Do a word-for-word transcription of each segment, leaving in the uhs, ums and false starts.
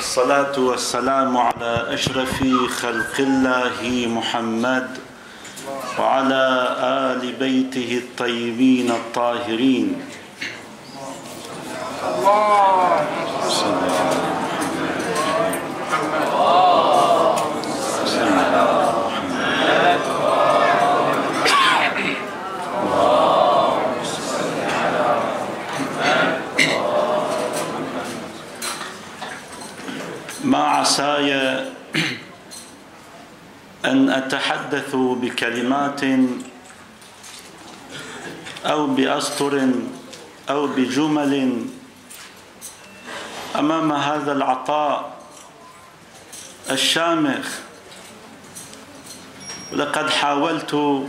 الصلاة والسلام على أشرف خلق الله محمد وعلى آل بيته الطيبين الطاهرين. الله ما عساي أن أتحدث بكلمات أو بأسطر أو بجمل أمام هذا العطاء الشامخ. لقد حاولت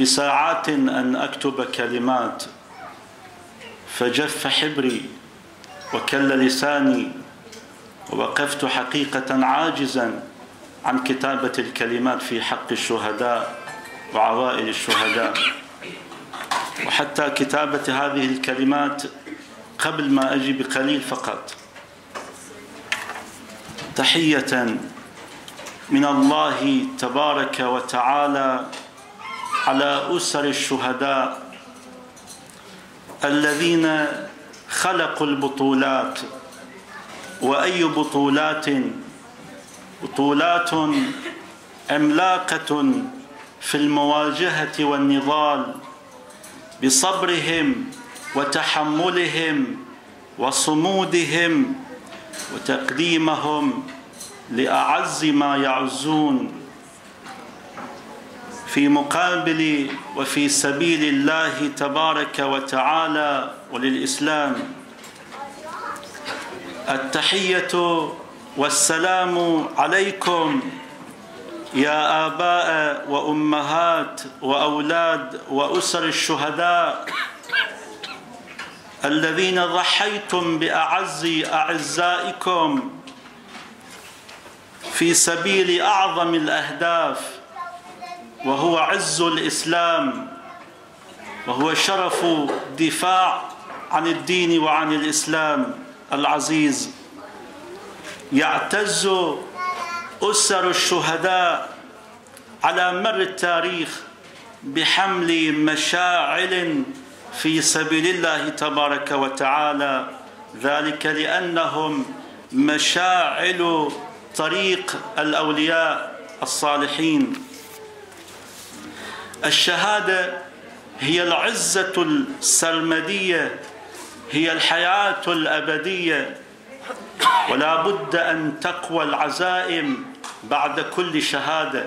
بساعات أن أكتب كلمات فجف حبري وكل لساني، ووقفت حقيقة عاجزا عن كتابة الكلمات في حق الشهداء وعوائل الشهداء، وحتى كتابة هذه الكلمات قبل ما أجي بقليل فقط. تحية من الله تبارك وتعالى على أسر الشهداء الذين خلقوا البطولات. وأي بطولات! بطولات عملاقة في المواجهة والنضال، بصبرهم وتحملهم وصمودهم وتقديمهم لأعز ما يعزون في مقابل وفي سبيل الله تبارك وتعالى وللإسلام. التحية والسلام عليكم يا آباء وأمهات وأولاد وأسر الشهداء الذين ضحيتم بأعز أعزائكم في سبيل أعظم الأهداف، وهو عز الإسلام، وهو شرف الدفاع عن الدين وعن الإسلام العزيز. يعتز أسر الشهداء على مر التاريخ بحمل مشاعل في سبيل الله تبارك وتعالى، ذلك لأنهم مشاعل طريق الأولياء الصالحين. الشهادة هي العزة السرمدية، هي الحياة الأبدية، ولا بد أن تقوى العزائم بعد كل شهادة.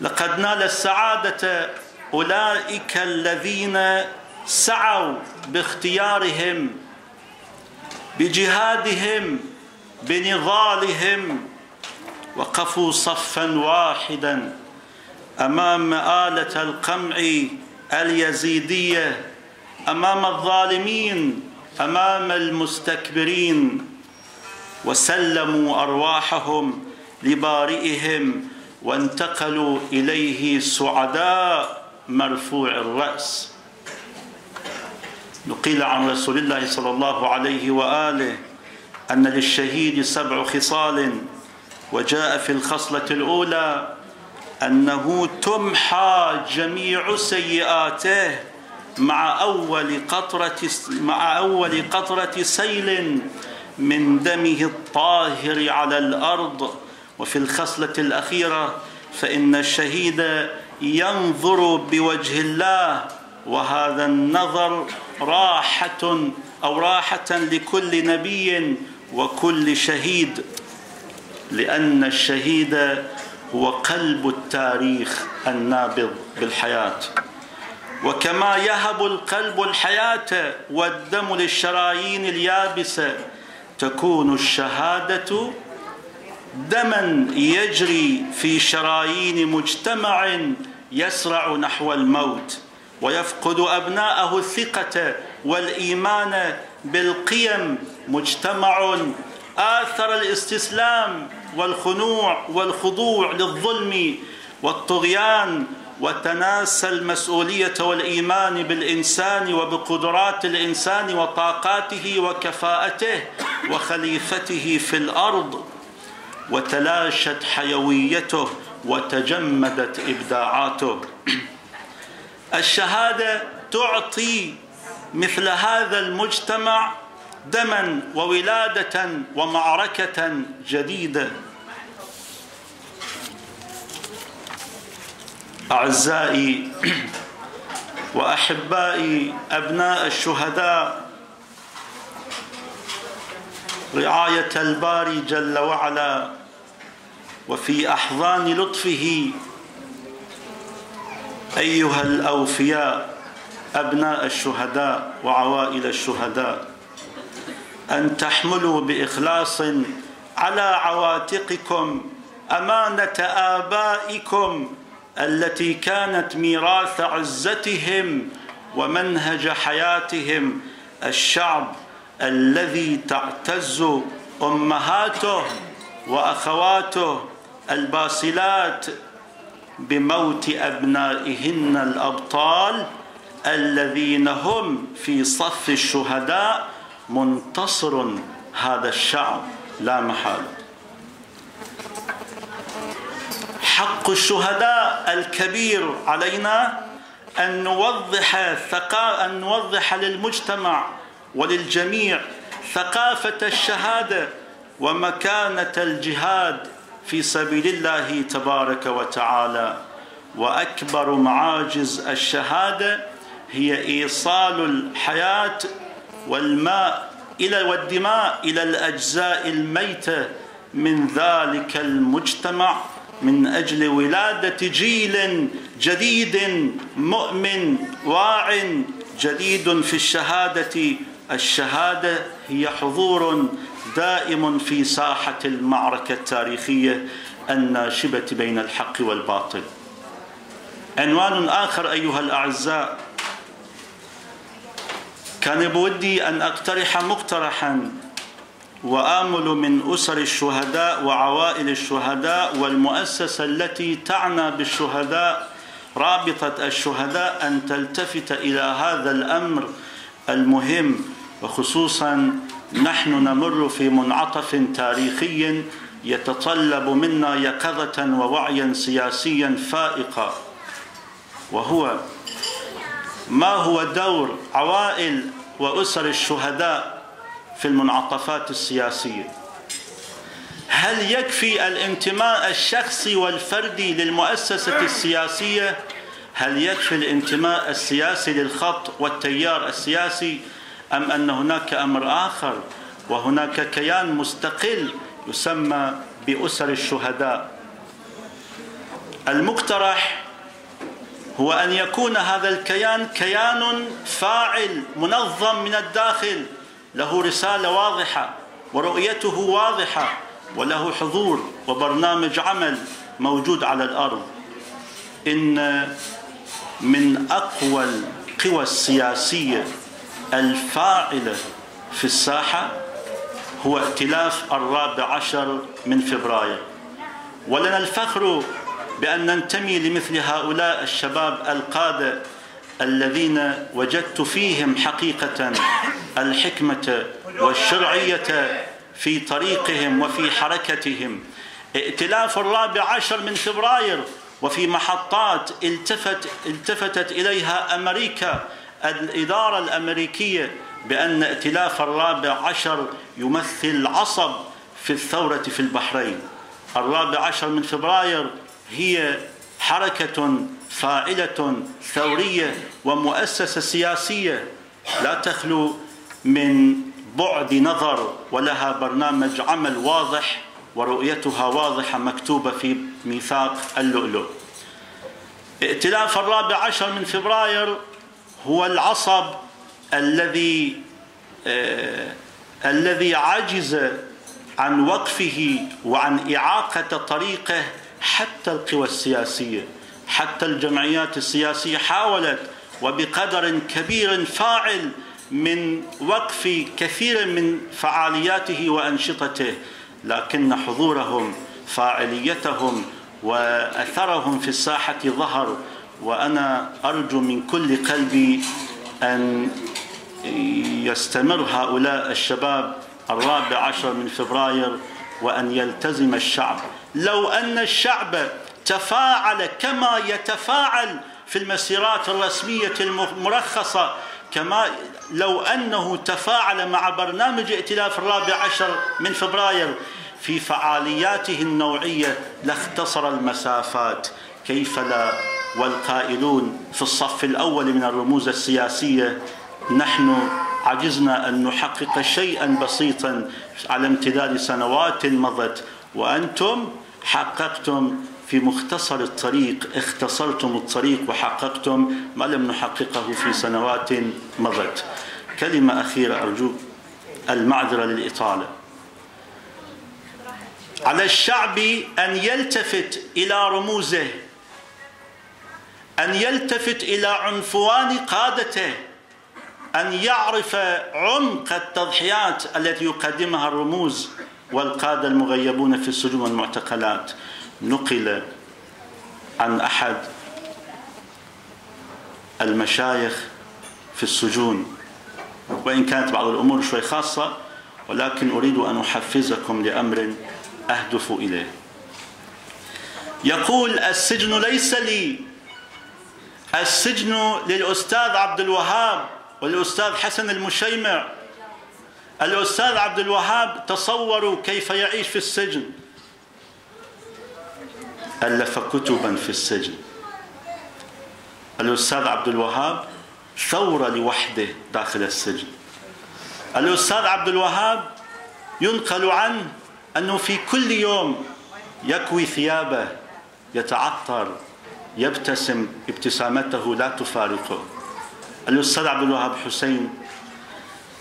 لقد نال السعادة أولئك الذين سعوا باختيارهم، بجهادهم، بنضالهم، وقفوا صفا واحدا أمام آلة القمع اليزيدية، أمام الظالمين، أمام المستكبرين، وسلموا أرواحهم لبارئهم وانتقلوا إليه سعداء مرفوع الرأس. نقل عن رسول الله صلى الله عليه وآله أن للشهيد سبع خصال، وجاء في الخصلة الأولى أنه تمحى جميع سيئاته مع أول قطرة مع أول قطرة سيل من دمه الطاهر على الأرض. وفي الخصلة الأخيرة فإن الشهيد ينظر بوجه الله، وهذا النظر راحة أو راحة لكل نبي وكل شهيد، لأن الشهيد هو قلب التاريخ النابض بالحياة. وكما يهب القلب الحياة والدم للشرايين اليابسة، تكون الشهادة دما يجري في شرايين مجتمع يسرع نحو الموت، ويفقد أبناءه الثقة والإيمان بالقيم، مجتمع آثر الاستسلام والخنوع والخضوع للظلم والطغيان، وتناسى المسؤولية والإيمان بالإنسان وبقدرات الإنسان وطاقاته وكفاءته، وخليفته في الأرض، وتلاشت حيويته وتجمدت إبداعاته. الشهادة تعطي مثل هذا المجتمع دما وولادة ومعركة جديدة. أعزائي وأحبائي أبناء الشهداء، رعاية الباري جل وعلا وفي أحضان لطفه، أيها الأوفياء أبناء الشهداء وعوائل الشهداء، أن تحملوا بإخلاص على عواتقكم أمانة آبائكم التي كانت ميراث عزتهم ومنهج حياتهم، الشعب الذي تعتز أمهاته وأخواته الباصلات بموت أبنائهن الأبطال الذين هم في صف الشهداء. منتصر هذا الشعب لا محالة. حق الشهداء الكبير علينا أن نوضح ثقا أن نوضح للمجتمع وللجميع ثقافة الشهادة ومكانة الجهاد في سبيل الله تبارك وتعالى. وأكبر معاجز الشهادة هي إيصال الحياة والماء إلى والدماء إلى الأجزاء الميتة من ذلك المجتمع، من أجل ولادة جيل جديد مؤمن واع جديد في الشهادة. الشهادة هي حضور دائم في ساحة المعركة التاريخية الناشبة بين الحق والباطل. عنوان آخر أيها الأعزاء، كان بودي أن أقترح مقترحا، وآمل من أسر الشهداء وعوائل الشهداء والمؤسسة التي تعنى بالشهداء رابطة الشهداء أن تلتفت إلى هذا الأمر المهم، وخصوصا نحن نمر في منعطف تاريخي يتطلب منا يقظة ووعيا سياسيا فائقة، وهو ما هو دور عوائل وأسر الشهداء في المنعطفات السياسية؟ هل يكفي الانتماء الشخصي والفردي للمؤسسة السياسية؟ هل يكفي الانتماء السياسي للخط والتيار السياسي؟ أم أن هناك أمر آخر وهناك كيان مستقل يسمى بأسر الشهداء؟ المقترح هو أن يكون هذا الكيان كيان فاعل منظم من الداخل، له رسالة واضحة ورؤيته واضحة، وله حضور وبرنامج عمل موجود على الأرض. إن من أقوى القوى السياسية الفاعلة في الساحة هو ائتلاف الرابع عشر من فبراير، ولنا الفخر بأن ننتمي لمثل هؤلاء الشباب القادة الذين وجدت فيهم حقيقة الحكمة والشرعية في طريقهم وفي حركتهم. ائتلاف الرابع عشر من فبراير وفي محطات التفت التفتت إليها أمريكا، الإدارة الأمريكية، بأن ائتلاف الرابع عشر يمثل العصب في الثورة في البحرين. الرابع عشر من فبراير هي حركة فاعلة ثورية ومؤسسة سياسية لا تخلو من بعد نظر، ولها برنامج عمل واضح ورؤيتها واضحة مكتوبة في ميثاق اللؤلؤ. ائتلاف الرابع عشر من فبراير هو العصب الذي آه الذي عجز عن وقفه وعن إعاقة طريقه. حتى القوى السياسية، حتى الجمعيات السياسية حاولت وبقدر كبير فاعل من وقف كثير من فعالياته وأنشطته، لكن حضورهم فاعليتهم وأثرهم في الساحة ظهر. وأنا أرجو من كل قلبي أن يستمر هؤلاء الشباب الرابع عشر من فبراير وأن يلتزم الشعب. لو أن الشعب تفاعل كما يتفاعل في المسيرات الرسمية المرخصة، كما لو أنه تفاعل مع برنامج ائتلاف الرابع عشر من فبراير في فعالياته النوعية لاختصر المسافات، كيف لا والقائلون في الصف الأول من الرموز السياسية. نحن عجزنا أن نحقق شيئا بسيطا على امتداد سنوات مضت، وأنتم حققتم في مختصر الطريق، اختصرتم الطريق وحققتم ما لم نحققه في سنوات مضت. كلمة أخيرة أرجو المعذرة للإطالة. على الشعب أن يلتفت إلى رموزه، أن يلتفت إلى عنفوان قادته، أن يعرف عمق التضحيات التي يقدمها الرموز والقادة المغيبون في السجون والمعتقلات. نقل عن أحد المشايخ في السجون، وإن كانت بعض الأمور شوي خاصة، ولكن أريد أن أحفزكم لأمر أهدف إليه. يقول: السجن ليس لي، السجن للأستاذ عبد الوهاب والأستاذ حسن المشيمع. الأستاذ عبد الوهاب تصوروا كيف يعيش في السجن، ألف كتبا في السجن. الأستاذ عبد الوهاب ثورة لوحده داخل السجن. الأستاذ عبد الوهاب ينقل عنه أنه في كل يوم يكوي ثيابه، يتعطر، يبتسم، ابتسامته لا تفارقه. الأستاذ عبد الوهاب حسين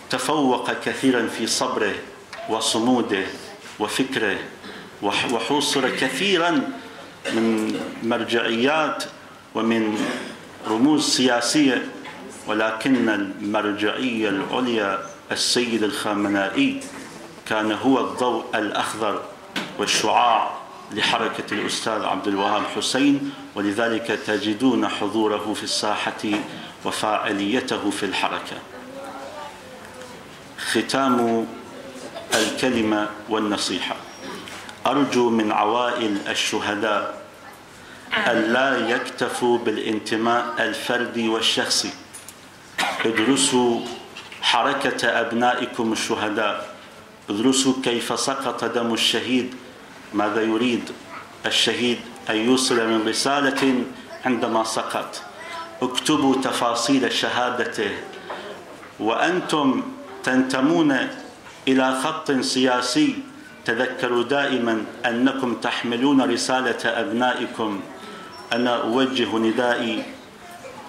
تفوق كثيرا في صبره وصموده وفكره، وحوصر كثيرا من مرجعيات ومن رموز سياسية، ولكن المرجعية العليا السيد الخامنائي كان هو الضوء الأخضر والشعاع لحركة الأستاذ عبد الوهاب حسين، ولذلك تجدون حضوره في الساحة وفاعليته في الحركة. ختام الكلمة والنصيحة: أرجو من عوائل الشهداء ألا يكتفوا بالانتماء الفردي والشخصي. ادرسوا حركة أبنائكم الشهداء، ادرسوا كيف سقط دم الشهيد، ماذا يريد الشهيد أن يوصل من رسالة عندما سقط. اكتبوا تفاصيل شهادته. وأنتم تنتمون إلى خط سياسي، تذكروا دائما أنكم تحملون رسالة أبنائكم. أنا أوجه ندائي: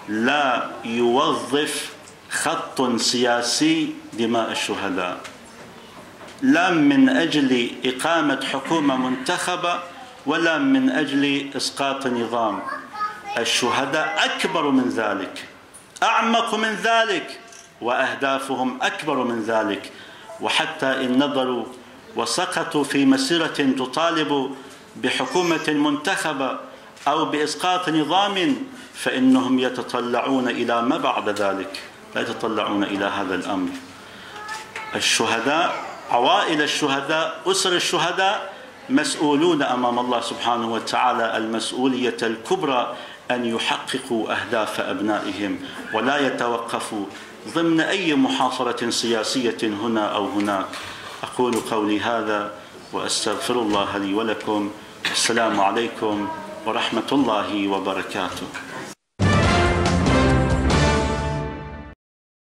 لا يوظف خط سياسي دماء الشهداء، لا من أجل إقامة حكومة منتخبة ولا من أجل إسقاط نظام. الشهداء أكبر من ذلك، أعمق من ذلك، وأهدافهم أكبر من ذلك. وحتى إن نظروا وسقطوا في مسيرة تطالب بحكومة منتخبة أو بإسقاط نظام، فإنهم يتطلعون إلى ما بعد ذلك، لا يتطلعون إلى هذا الأمر. الشهداء، عوائل الشهداء، أسر الشهداء مسؤولون أمام الله سبحانه وتعالى المسؤولية الكبرى أن يحققوا أهداف أبنائهم، ولا يتوقفوا ضمن أي محاصرة سياسية هنا أو هناك. أقول قولي هذا وأستغفر الله لي ولكم. السلام عليكم ورحمة الله وبركاته.